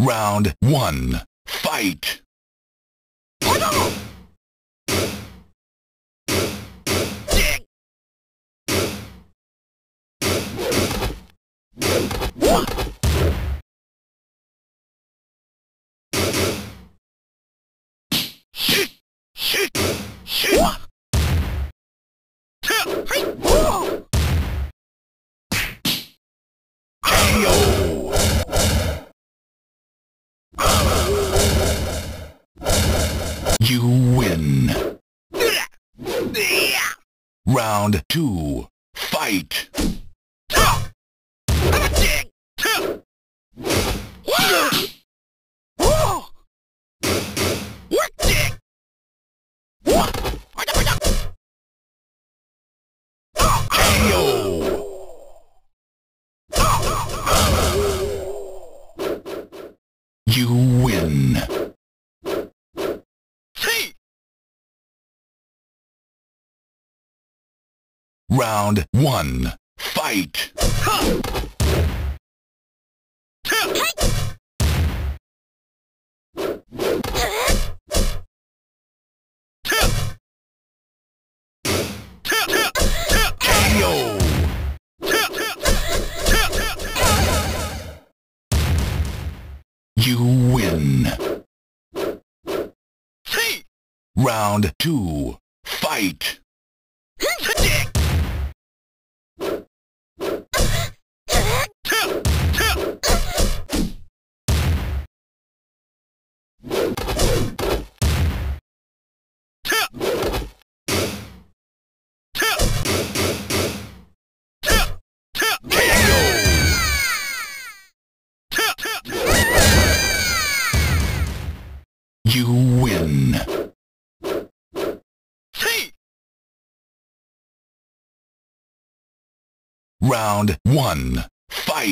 Round one, fight! You win. Round two, fight. You win. Round one, fight! KO! You win! Round two,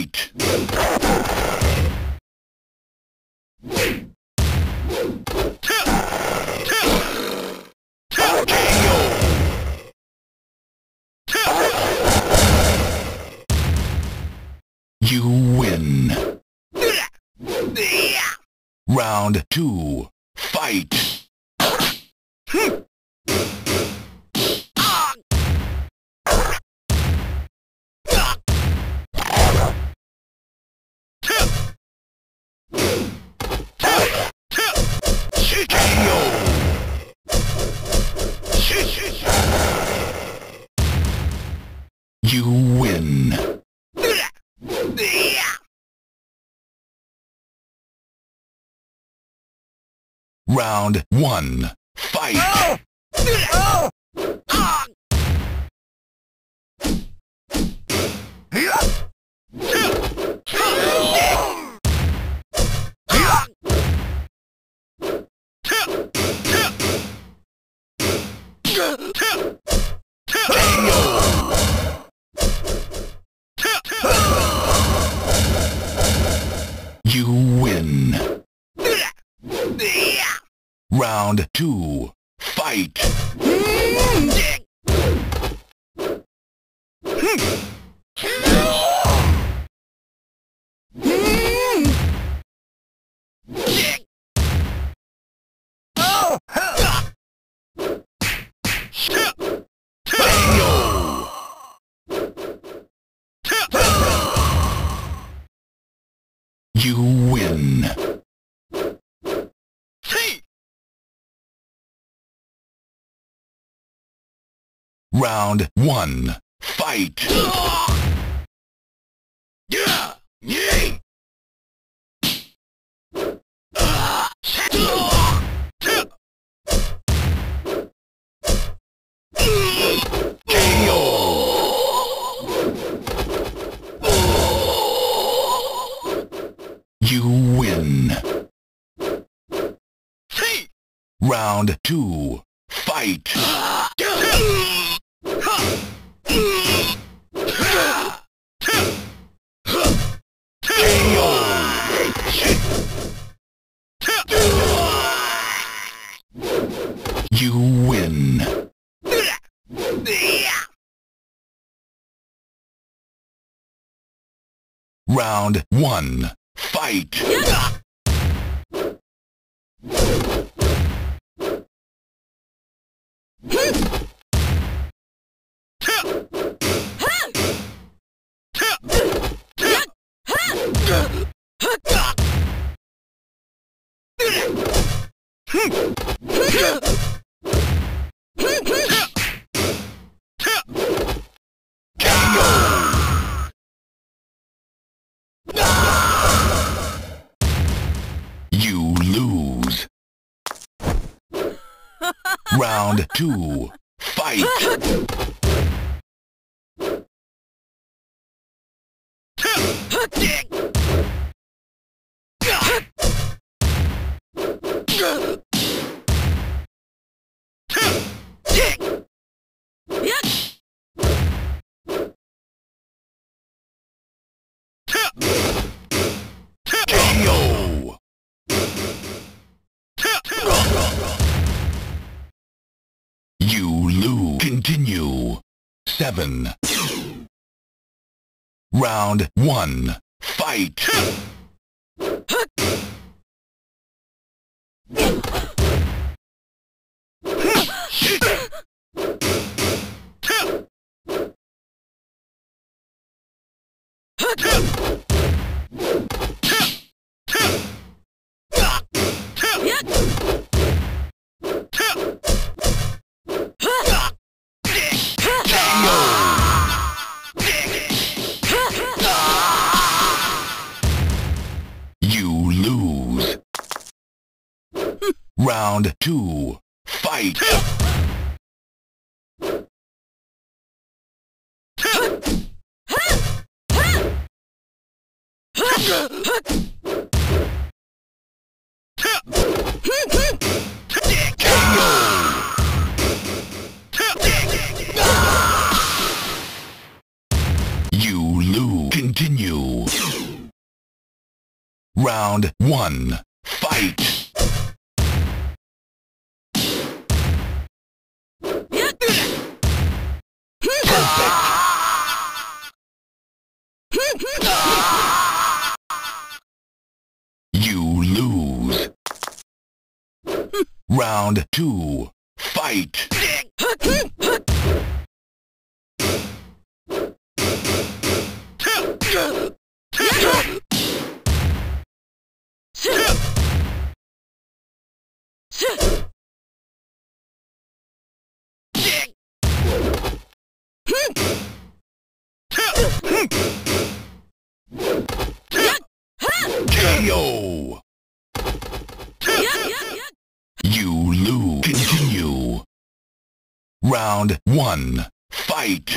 fight! You win. Round one, fight. You win. Round two, fight. You win. Round one, fight! Oh! Oh! You win. Round two, fight. You win. Round one, fight. You win. Round two, fight. You win. Round one, fight! You lose. Round 2. Fight! Continue. 7. Round 1. Fight! Round 2. Fight! You lose. Continue. Round 1. Fight! You lose. Round 2. Fight! KO! You lose. Continue. Round 1. Fight!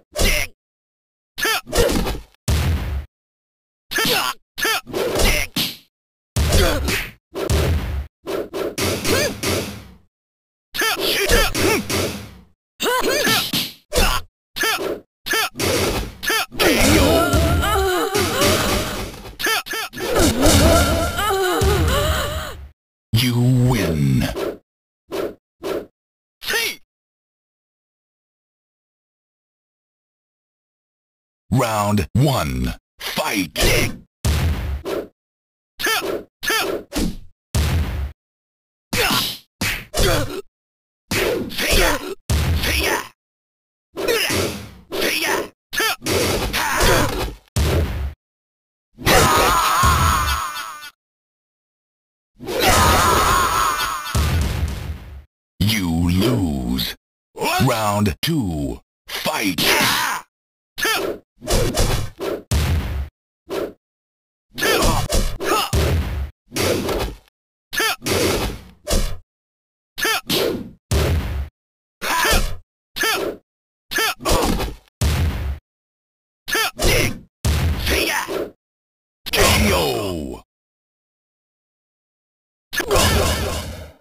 You win. Hey. Round 1. Fight! Round 2. Fight! KO!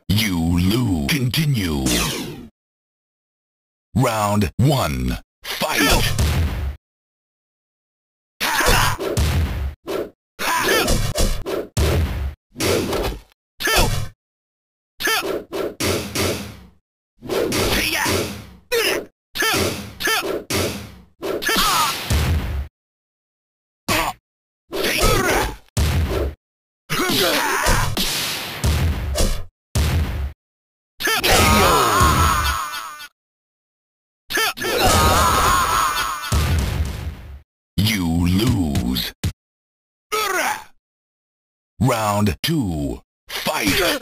You lose. Continue. Round 1. Fight! You lose. Round 2. Fight!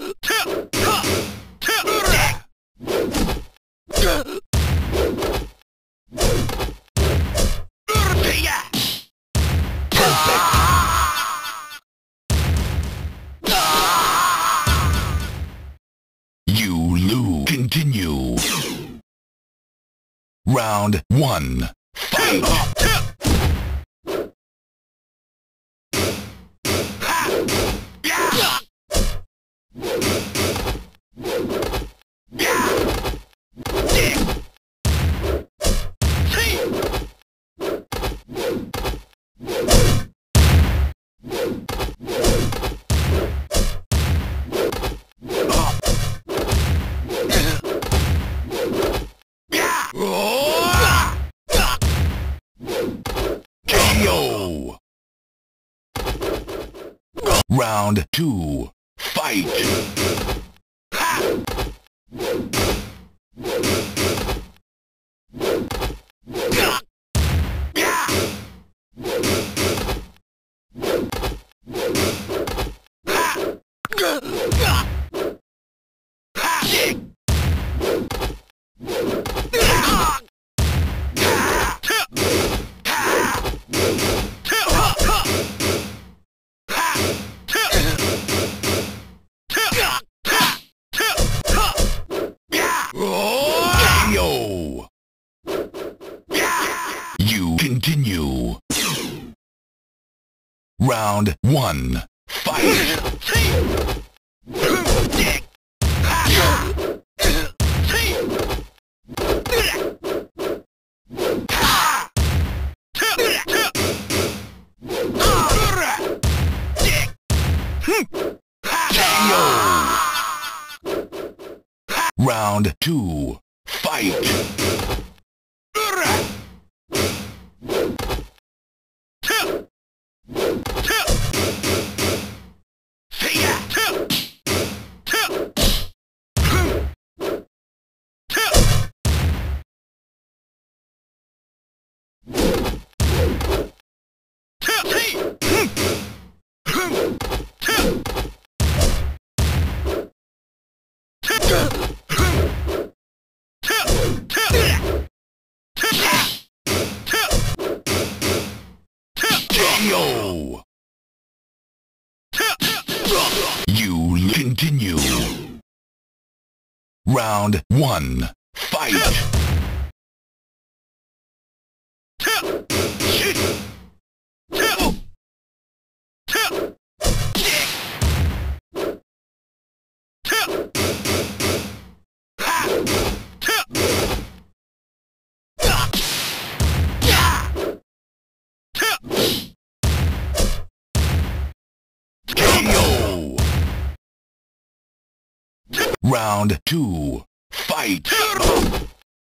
Continue. Round 1. Fight! KO! Round 2. Fight! Continue. Round 1. Fight! Round 2. Fight! KO!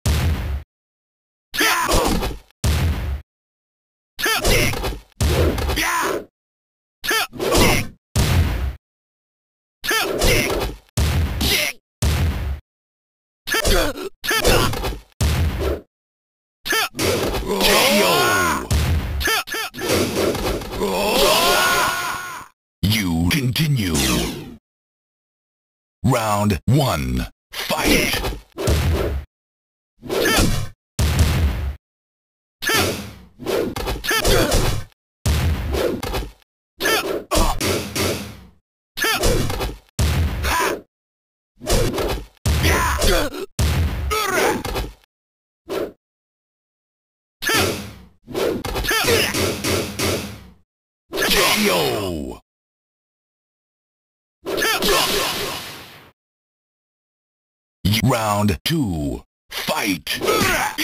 You continue. Round 1. Fight! Round 2. Fight! You continue. Round 1. Fight! KO! Round 2, fight! KO!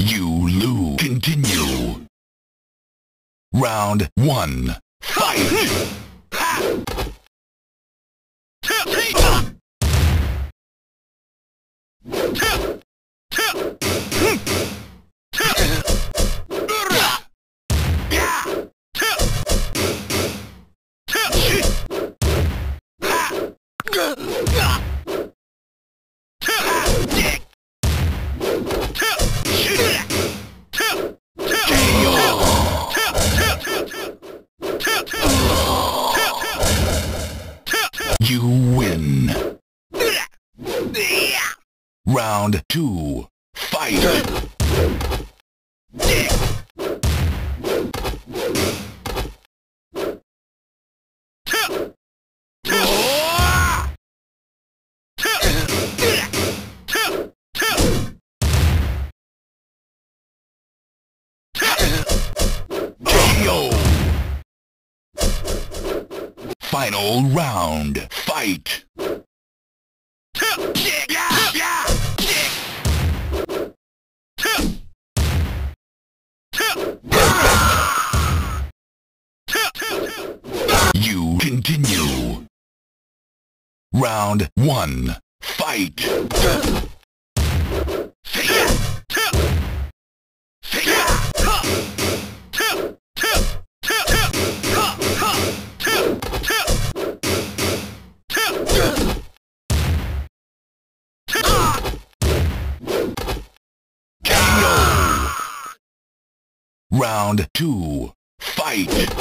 You lose. Continue. Round 1. Fight! You win. Round 2. Fight! Final round, fight! You continue. Round 1, fight! Round 2, fight!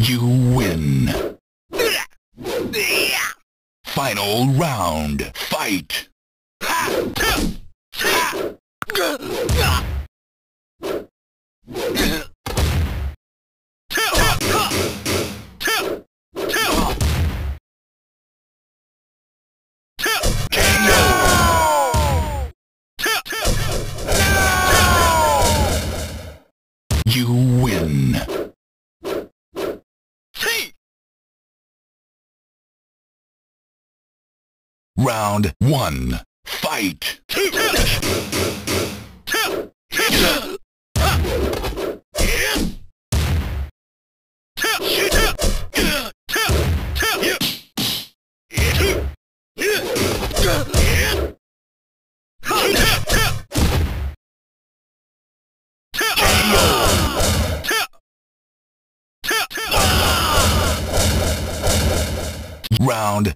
You win. Final round, fight! You win. Round 1, fight! Round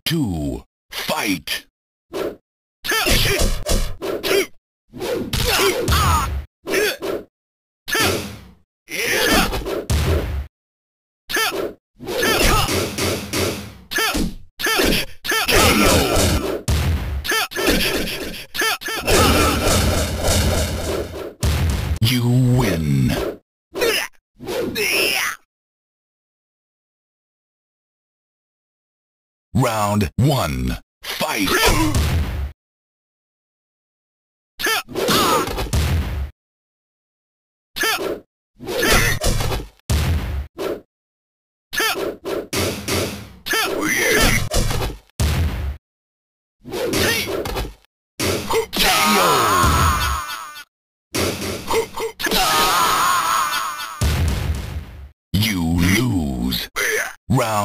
2, fight! You win! Round 1, fight!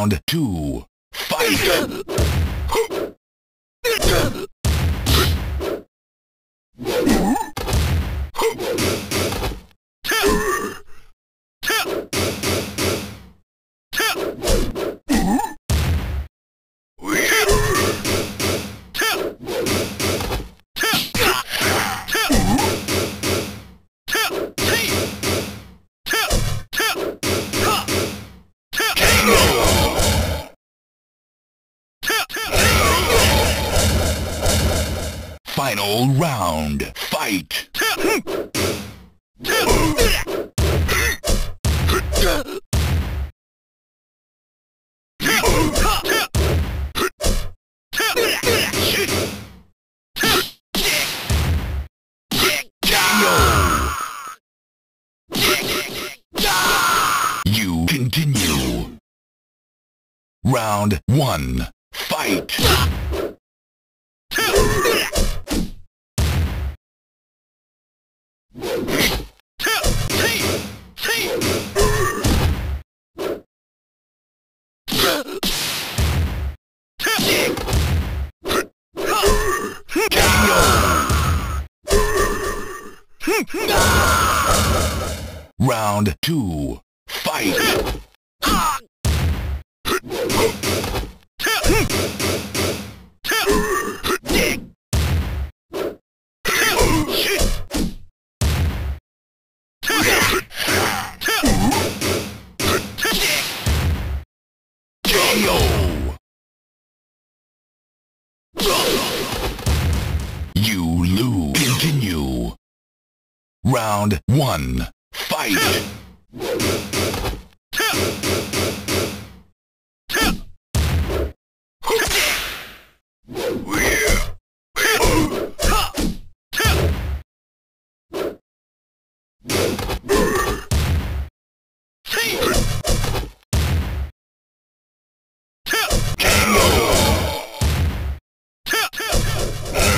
round two. Fight! Final round, fight! You continue. Round one, fight! Round two, fight! You lose. Continue. Round one, fight!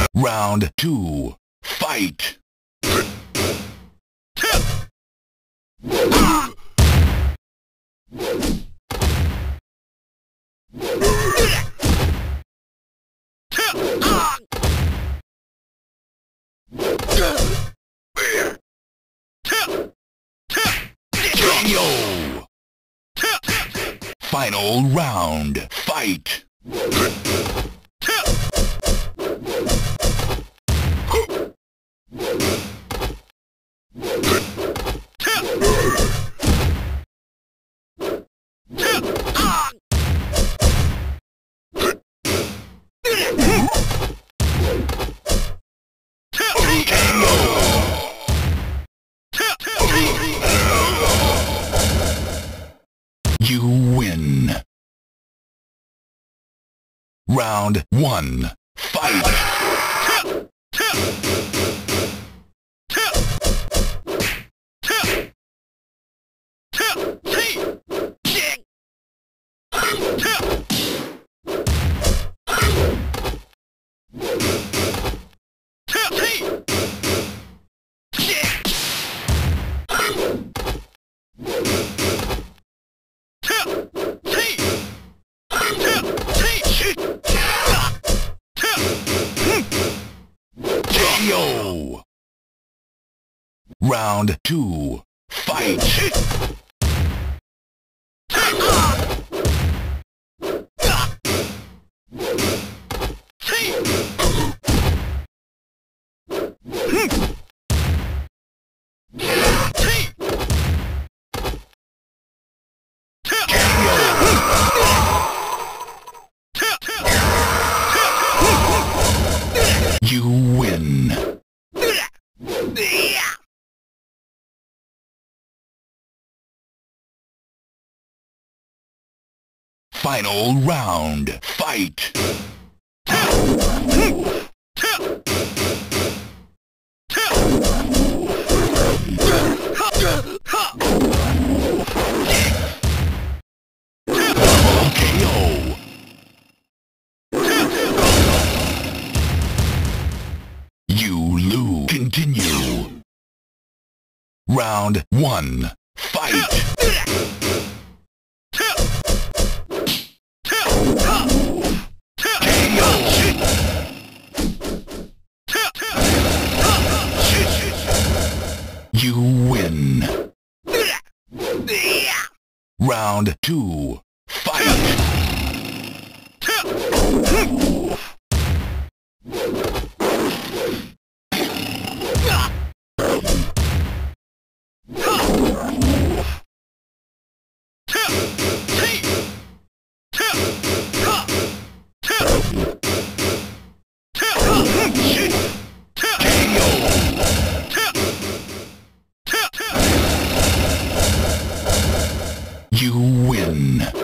Round two, fight! Final round, fight! You win. Round one, fight! Round two, fight! You win. Final round, fight! KO! You lose. Continue. Round one, fight! Round 2. Fight! You win.